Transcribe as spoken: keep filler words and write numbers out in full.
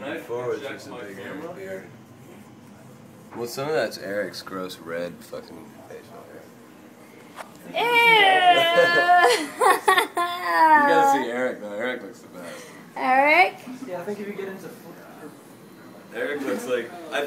knife forward projects my camera. Beard. Well, some of that's Eric's gross red fucking facial hair. Ew! You gotta see Eric though. Eric looks the best. Eric? Yeah, I think if you get into... Eric looks like... I